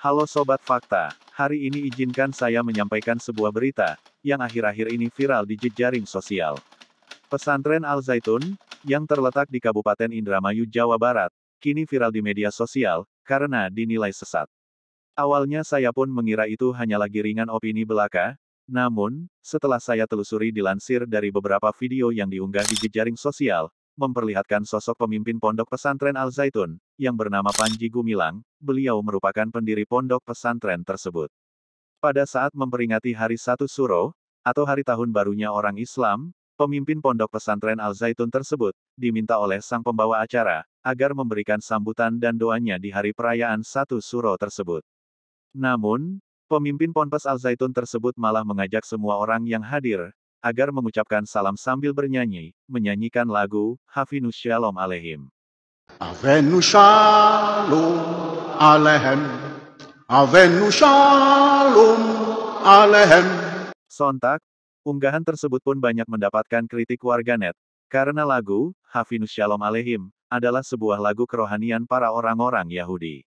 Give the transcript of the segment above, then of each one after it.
Halo Sobat Fakta, hari ini izinkan saya menyampaikan sebuah berita, yang akhir-akhir ini viral di jejaring sosial. Pesantren Al Zaitun, yang terletak di Kabupaten Indramayu, Jawa Barat, kini viral di media sosial, karena dinilai sesat. Awalnya saya pun mengira itu hanyalah giringan opini belaka, namun, setelah saya telusuri dilansir dari beberapa video yang diunggah di jejaring sosial, memperlihatkan sosok pemimpin pondok pesantren Al Zaitun, yang bernama Panji Gumilang, beliau merupakan pendiri pondok pesantren tersebut. Pada saat memperingati hari Satu Suro, atau hari tahun barunya orang Islam, pemimpin pondok pesantren Al Zaitun tersebut, diminta oleh sang pembawa acara, agar memberikan sambutan dan doanya di hari perayaan Satu Suro tersebut. Namun, pemimpin ponpes Al Zaitun tersebut malah mengajak semua orang yang hadir, agar mengucapkan salam sambil bernyanyi, menyanyikan lagu Havenu Shalom Aleichem. Havenu Shalom Aleichem. Havenu Shalom Aleichem. Sontak, unggahan tersebut pun banyak mendapatkan kritik warganet, karena lagu Havenu Shalom Aleichem adalah sebuah lagu kerohanian para orang-orang Yahudi.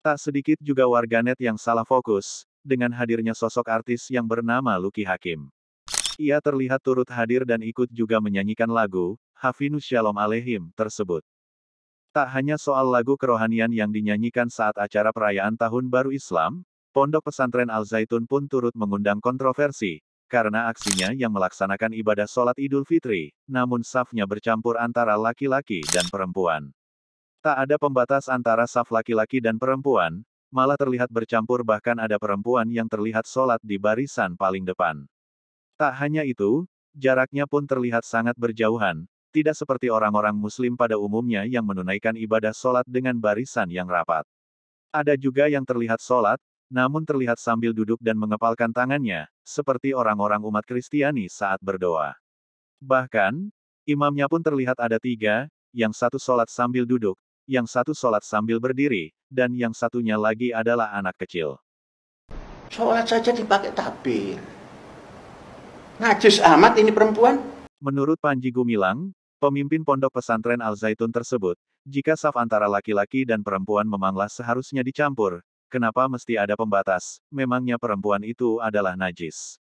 Tak sedikit juga warganet yang salah fokus, dengan hadirnya sosok artis yang bernama Lucky Hakim. Ia terlihat turut hadir dan ikut juga menyanyikan lagu, Havenu Shalom Aleichem, tersebut. Tak hanya soal lagu kerohanian yang dinyanyikan saat acara perayaan Tahun Baru Islam, Pondok Pesantren Al Zaitun pun turut mengundang kontroversi, karena aksinya yang melaksanakan ibadah sholat Idul Fitri, namun safnya bercampur antara laki-laki dan perempuan. Tak ada pembatas antara saf laki-laki dan perempuan, malah terlihat bercampur bahkan ada perempuan yang terlihat sholat di barisan paling depan. Tak hanya itu, jaraknya pun terlihat sangat berjauhan, tidak seperti orang-orang muslim pada umumnya yang menunaikan ibadah sholat dengan barisan yang rapat. Ada juga yang terlihat sholat, namun terlihat sambil duduk dan mengepalkan tangannya, seperti orang-orang umat Kristiani saat berdoa. Bahkan, imamnya pun terlihat ada tiga, yang satu sholat sambil duduk, yang satu sholat sambil berdiri, dan yang satunya lagi adalah anak kecil. Sholat saja dipakai tabir. Najis amat ini perempuan. Menurut Panji Gumilang, pemimpin pondok pesantren Al Zaitun tersebut, jika saf antara laki-laki dan perempuan memanglah seharusnya dicampur, kenapa mesti ada pembatas, memangnya perempuan itu adalah najis.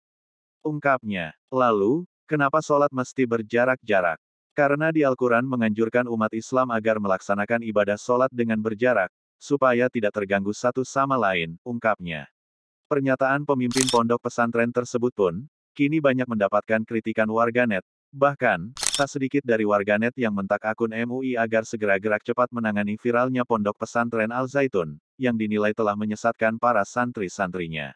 Ungkapnya, lalu, kenapa sholat mesti berjarak-jarak? Karena di Al-Quran menganjurkan umat Islam agar melaksanakan ibadah sholat dengan berjarak, supaya tidak terganggu satu sama lain, ungkapnya. Pernyataan pemimpin pondok pesantren tersebut pun, kini banyak mendapatkan kritikan warganet, bahkan, tak sedikit dari warganet yang mentak akun MUI agar segera gerak cepat menangani viralnya pondok pesantren Al Zaitun, yang dinilai telah menyesatkan para santri-santrinya.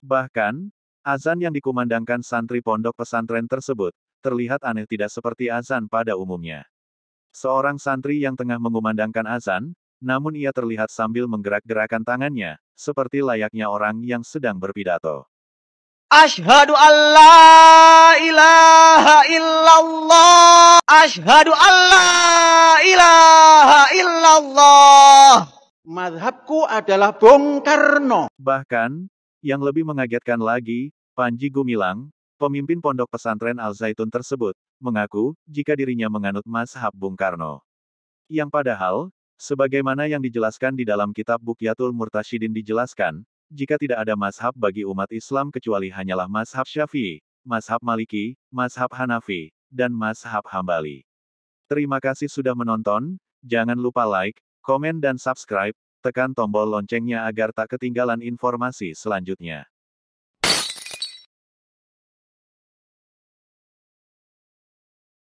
Bahkan, azan yang dikumandangkan santri pondok pesantren tersebut, terlihat aneh tidak seperti azan pada umumnya. Seorang santri yang tengah mengumandangkan azan, namun ia terlihat sambil menggerak-gerakan tangannya, seperti layaknya orang yang sedang berpidato. Asyhadu an la ilaha illallah. Asyhadu an la ilaha illallah. Mazhabku adalah Bung Karno. Bahkan, yang lebih mengagetkan lagi, Panji Gumilang, pemimpin pondok pesantren Al Zaitun tersebut, mengaku, jika dirinya menganut mazhab Bung Karno. Yang padahal, sebagaimana yang dijelaskan di dalam kitab Bukyatul Murtasyidin dijelaskan, jika tidak ada mazhab bagi umat Islam kecuali hanyalah mazhab Syafi'i, mazhab Maliki, mazhab Hanafi, dan mazhab Hambali. Terima kasih sudah menonton, jangan lupa like, komen dan subscribe, tekan tombol loncengnya agar tak ketinggalan informasi selanjutnya.